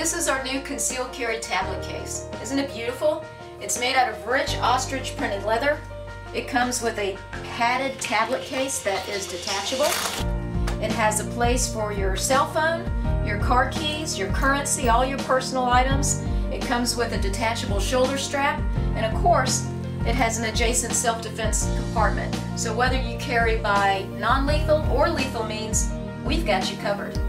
This is our new concealed carry tablet case. Isn't it beautiful? It's made out of rich ostrich printed leather. It comes with a padded tablet case that is detachable. It has a place for your cell phone, your car keys, your currency, all your personal items. It comes with a detachable shoulder strap, and of course, it has an adjacent self-defense compartment. So whether you carry by non-lethal or lethal means, we've got you covered.